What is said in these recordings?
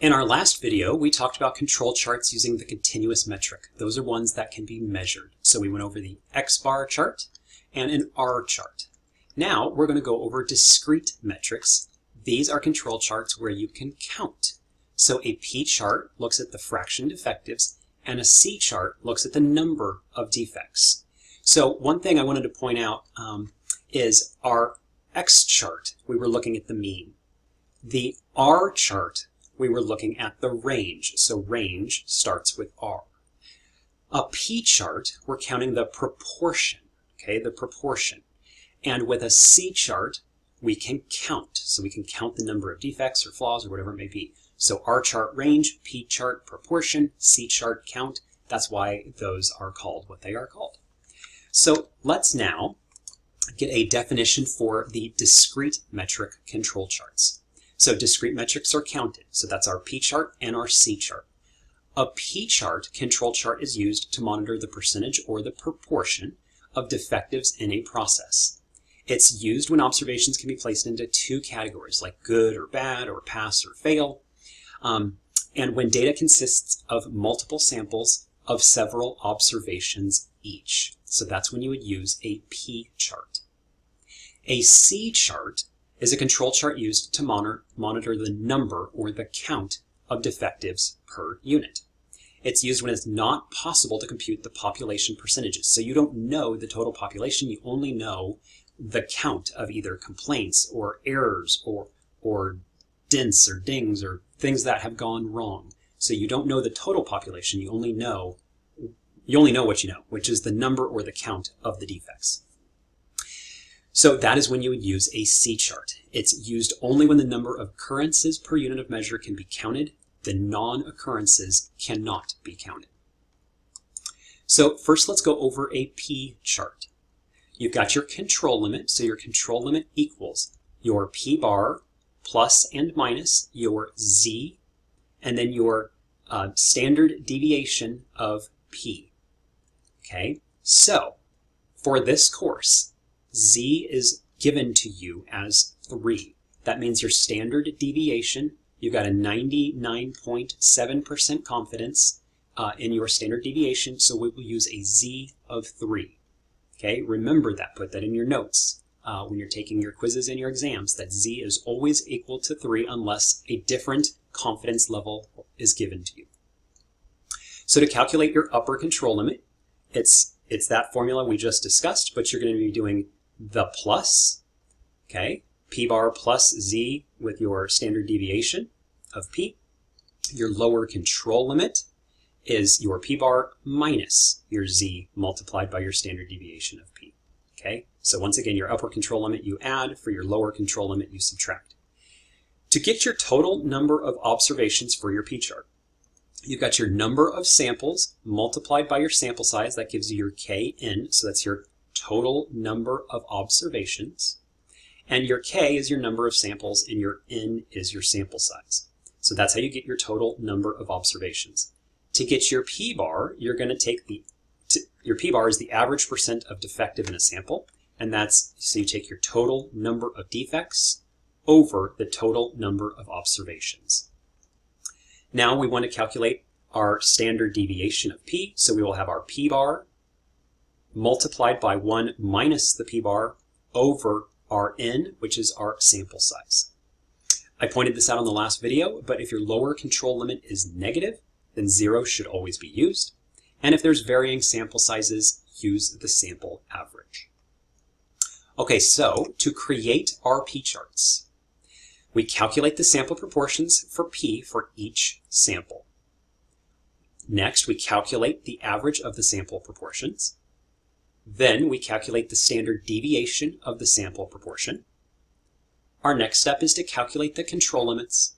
In our last video, we talked about control charts using the continuous metric. Those are ones that can be measured. So we went over the X-bar chart and an R chart. Now we're going to go over discrete metrics. These are control charts where you can count. So a P-chart looks at the fraction defectives, and a C-chart looks at the number of defects. So one thing I wanted to point out is our X-chart, we were looking at the mean. The R chart, we were looking at the range. So range starts with R. A P-chart, we're counting the proportion, okay, the proportion. And with a C-chart, we can count. So we can count the number of defects or flaws or whatever it may be. So R chart range, P chart proportion, C chart count. That's why those are called what they are called. So let's now get a definition for the discrete metric control charts. So discrete metrics are counted. So that's our P chart and our C chart. A P chart control chart is used to monitor the percentage or the proportion of defectives in a process. It's used when observations can be placed into two categories, like good or bad or pass or fail. And when data consists of multiple samples of several observations each. So that's when you would use a P chart. A C chart is a control chart used to monitor the number or the count of defectives per unit. It's used when it's not possible to compute the population percentages. So you don't know the total population, you only know the count of either complaints or errors or dents or dings or things that have gone wrong. So you don't know the total population, you only know what you know, which is the number or the count of the defects. So that is when you would use a C-chart. It's used only when the number of occurrences per unit of measure can be counted. The non-occurrences cannot be counted. So first let's go over a P-chart. You've got your control limit, so your control limit equals your P-bar plus and minus your Z, and then your standard deviation of P. Okay, so for this course, Z is given to you as 3. That means your standard deviation, you've got a 99.7% confidence in your standard deviation, so we will use a Z of 3. Okay, remember that, put that in your notes. When you're taking your quizzes and your exams, that Z is always equal to 3 unless a different confidence level is given to you. So to calculate your upper control limit, it's that formula we just discussed, but you're going to be doing the plus, okay, P bar plus Z with your standard deviation of P. Your lower control limit is your P bar minus your Z multiplied by your standard deviation of P. Okay, so once again, your upper control limit you add, for your lower control limit you subtract. To get your total number of observations for your P-chart, you've got your number of samples multiplied by your sample size, that gives you your Kn, so that's your total number of observations, and your K is your number of samples and your N is your sample size. So that's how you get your total number of observations. To get your P-bar, you're going to take the your P-bar is the average percent of defective in a sample, and that's, so you take your total number of defects over the total number of observations. Now we want to calculate our standard deviation of P, so we will have our P-bar multiplied by 1 minus the P-bar over our N, which is our sample size. I pointed this out on the last video, but if your lower control limit is negative, then 0 should always be used. And if there's varying sample sizes, use the sample average. Okay, so to create our P-charts, we calculate the sample proportions for P for each sample. Next, we calculate the average of the sample proportions. Then we calculate the standard deviation of the sample proportion. Our next step is to calculate the control limits.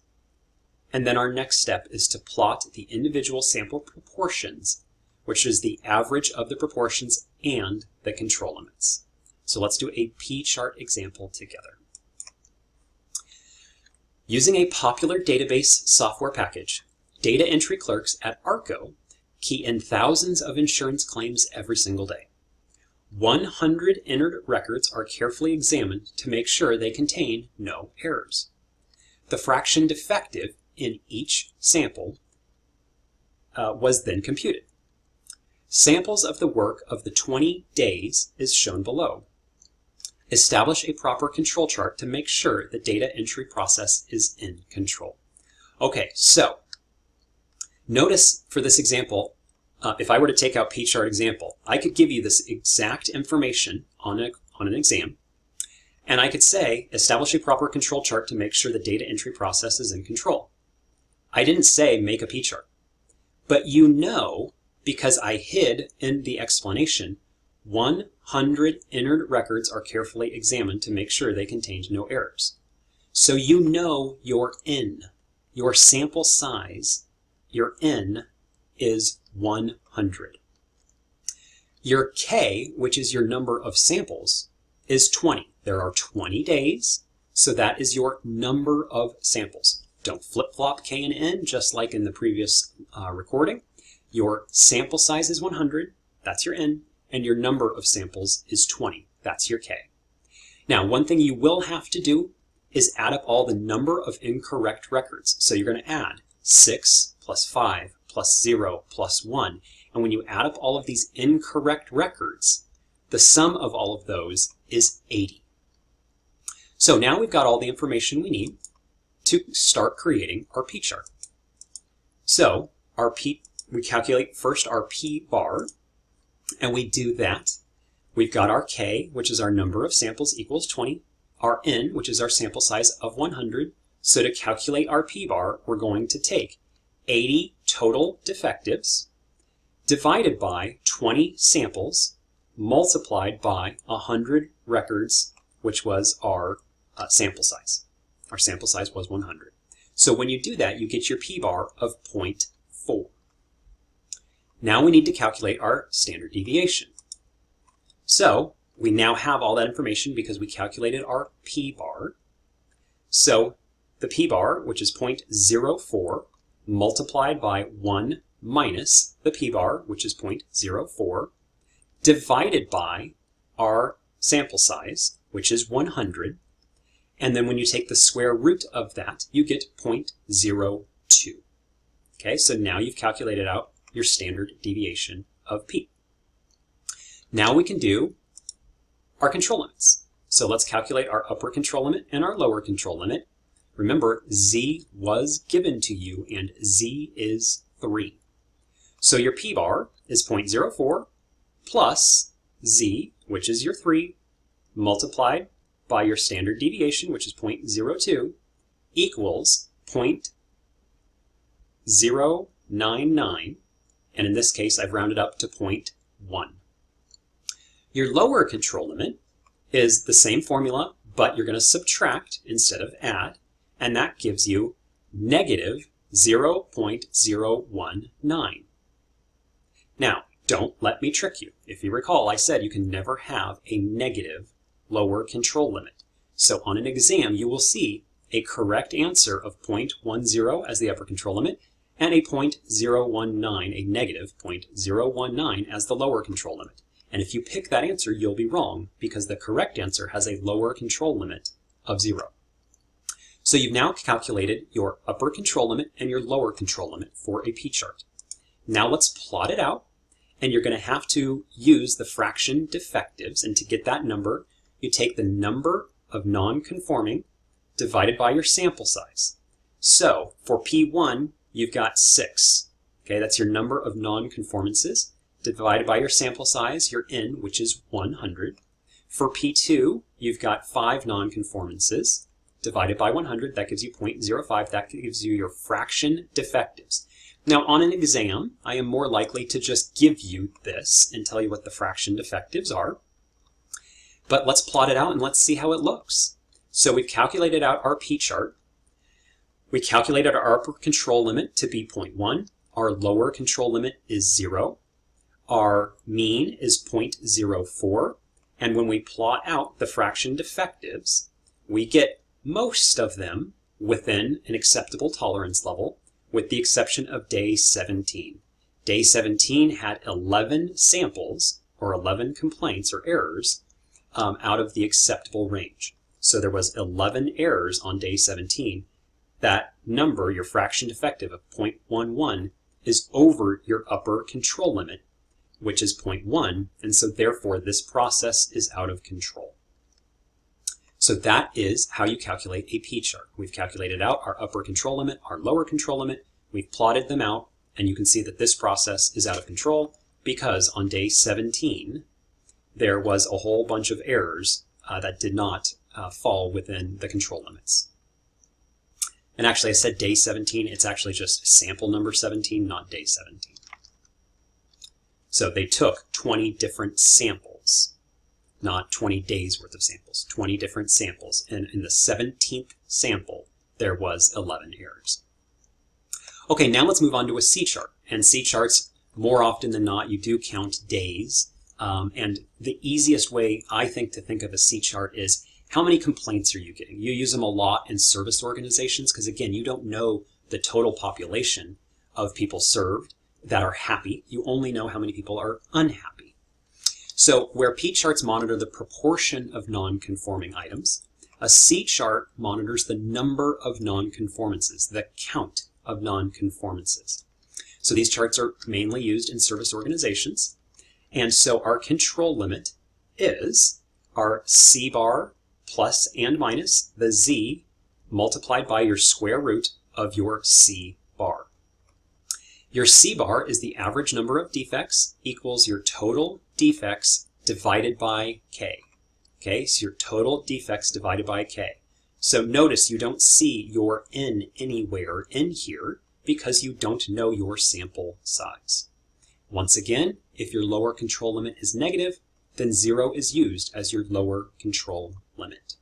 And then our next step is to plot the individual sample proportions, which is the average of the proportions and the control limits. So let's do a P-chart example together. Using a popular database software package, data entry clerks at ARCO key in thousands of insurance claims every single day. 100 entered records are carefully examined to make sure they contain no errors. The fraction defective in each sample was then computed. Samples of the work of the 20 days is shown below. Establish a proper control chart to make sure the data entry process is in control. Okay, so notice for this example, if I were to take out P-chart example, I could give you this exact information on an exam, and I could say, establish a proper control chart to make sure the data entry process is in control. I didn't say make a P-chart, but you know, because I hid in the explanation, 100 entered records are carefully examined to make sure they contained no errors. So you know your N, your sample size, your N is 100. Your K, which is your number of samples, is 20. There are 20 days, so that is your number of samples. Don't flip-flop K and N, just like in the previous recording. Your sample size is 100, that's your N, and your number of samples is 20, that's your K. Now, one thing you will have to do is add up all the number of incorrect records. So you're going to add 6 plus 5 plus 0 plus 1. And when you add up all of these incorrect records, the sum of all of those is 80. So now we've got all the information we need to start creating our P-chart. So our we calculate first our P-bar, and we do that. We've got our K, which is our number of samples, equals 20. Our N, which is our sample size of 100. So to calculate our P-bar, we're going to take 80 total defectives divided by 20 samples multiplied by 100 records, which was our sample size. Our sample size was 100. So when you do that, you get your P-bar of 0.4. Now we need to calculate our standard deviation. So we now have all that information because we calculated our P-bar. So the P-bar, which is 0.04, multiplied by 1 minus the P-bar, which is 0.04, divided by our sample size, which is 100. And then when you take the square root of that, you get 0.02. Okay, so now you've calculated out your standard deviation of P. Now we can do our control limits. So let's calculate our upper control limit and our lower control limit. Remember, Z was given to you, and Z is 3. So your P-bar is 0.04 plus Z, which is your 3, multiplied by your standard deviation, which is 0.02, equals 0.099, and in this case, I've rounded up to 0.1. Your lower control limit is the same formula, but you're going to subtract instead of add, and that gives you negative 0.019. Now, don't let me trick you. If you recall, I said you can never have a negative lower control limit. So on an exam, you will see a correct answer of 0.10 as the upper control limit and a 0.019, a negative 0.019 as the lower control limit. And if you pick that answer, you'll be wrong because the correct answer has a lower control limit of 0. So you've now calculated your upper control limit and your lower control limit for a P-chart. Now let's plot it out, and you're going to have to use the fraction defectives, and to get that number, you take the number of non-conforming divided by your sample size. So for P1, you've got 6. Okay, that's your number of non-conformances divided by your sample size, your N, which is 100. For P2, you've got 5 non-conformances divided by 100, that gives you 0.05, that gives you your fraction defectives. Now on an exam, I am more likely to just give you this and tell you what the fraction defectives are. But let's plot it out and let's see how it looks. So we've calculated out our P-chart. We calculated our upper control limit to be 0.1. Our lower control limit is 0. Our mean is 0.04. And when we plot out the fraction defectives, we get most of them within an acceptable tolerance level, with the exception of day 17. Day 17 had 11 samples, or 11 complaints or errors, out of the acceptable range. So there was 11 errors on day 17, that number, your fraction defective of 0.11, is over your upper control limit, which is 0.1, and so therefore this process is out of control. So that is how you calculate a P-chart. We've calculated out our upper control limit, our lower control limit, we've plotted them out, and you can see that this process is out of control because on day 17, there was a whole bunch of errors that did not fall within the control limits. And actually I said day 17, it's actually just sample number 17, not day 17. So they took 20 different samples, not 20 days worth of samples, 20 different samples. And in the 17th sample, there was 11 errors. Okay, now let's move on to a C-chart. And C-charts, more often than not, you do count days. And the easiest way I think to think of a C-chart is how many complaints are you getting? You use them a lot in service organizations because, again, you don't know the total population of people served that are happy. You only know how many people are unhappy. So where P-charts monitor the proportion of non-conforming items, a C-chart monitors the number of non-conformances, the count of non-conformances. So these charts are mainly used in service organizations. And so our control limit is our C-bar plus and minus the Z multiplied by your square root of your C-bar. Your C-bar is the average number of defects equals your total defects divided by K. Okay, so your total defects divided by K. So notice you don't see your N anywhere in here because you don't know your sample size. Once again, if your lower control limit is negative, then 0 is used as your lower control limit.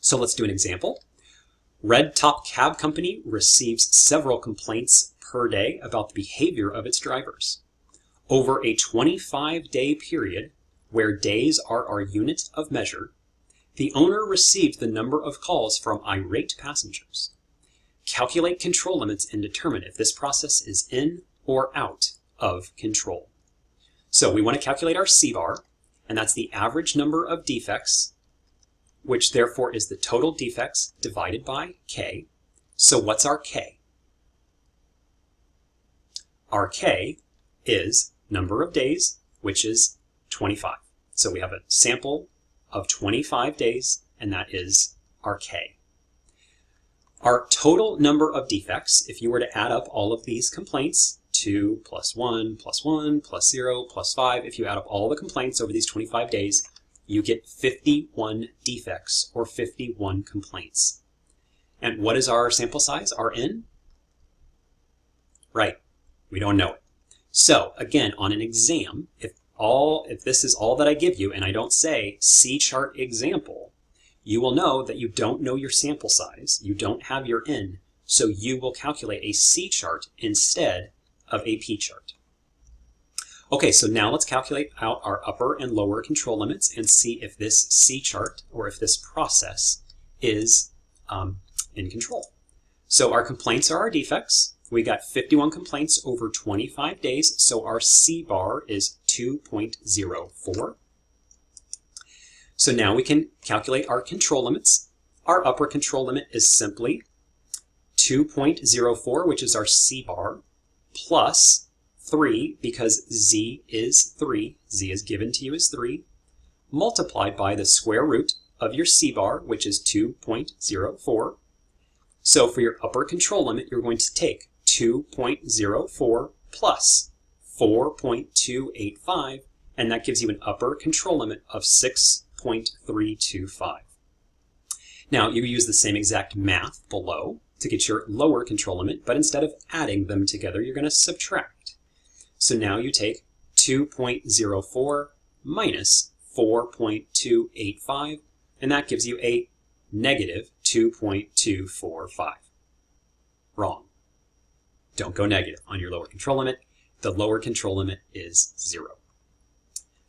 So let's do an example. Red Top Cab Company receives several complaints per day about the behavior of its drivers. Over a 25-day period, where days are our unit of measure, the owner received the number of calls from irate passengers. Calculate control limits and determine if this process is in or out of control. So we want to calculate our C-bar, and that's the average number of defects, which therefore is the total defects divided by K. So what's our K? Our K is number of days, which is 25. So we have a sample of 25 days, and that is our K. Our total number of defects, if you were to add up all of these complaints, 2 plus 1 plus 1 plus 0 plus 5, if you add up all the complaints over these 25 days, you get 51 defects or 51 complaints. And what is our sample size, our N? Right. We don't know it. So again, on an exam, if this is all that I give you and I don't say C-chart example, you will know that you don't know your sample size, you don't have your N, so you will calculate a C-chart instead of a P-chart. Okay, so now let's calculate out our upper and lower control limits and see if this C-chart or if this process is in control. So our complaints are our defects. We got 51 complaints over 25 days, so our C-bar is 2.04. So now we can calculate our control limits. Our upper control limit is simply 2.04, which is our C-bar, plus 3, because Z is 3, Z is given to you as 3, multiplied by the square root of your C-bar, which is 2.04. So for your upper control limit, you're going to take 2.04 plus 4.285, and that gives you an upper control limit of 6.325. Now you use the same exact math below to get your lower control limit, but instead of adding them together, you're going to subtract. So now you take 2.04 minus 4.285, and that gives you a negative 2.245. Wrong. Don't go negative on your lower control limit. The lower control limit is 0.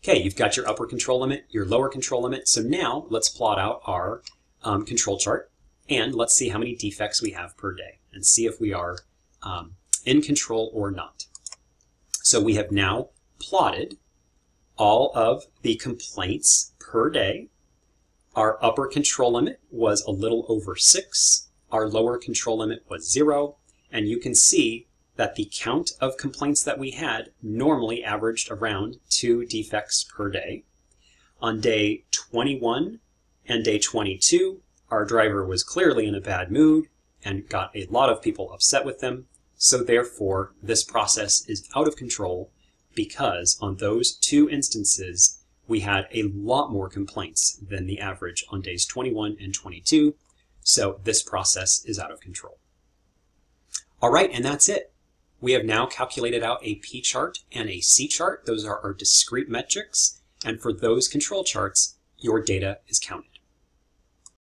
Okay, you've got your upper control limit, your lower control limit. So now let's plot out our control chart and let's see how many defects we have per day and see if we are in control or not. So we have now plotted all of the complaints per day. Our upper control limit was a little over 6. our lower control limit was 0, and you can see that the count of complaints that we had normally averaged around 2 defects per day. On day 21 and day 22, our driver was clearly in a bad mood and got a lot of people upset with them, so therefore this process is out of control because on those two instances we had a lot more complaints than the average on days 21 and 22, so this process is out of control. All right, and that's it. We have now calculated out a P-chart and a C-chart. Those are our discrete metrics, and for those control charts, your data is counted.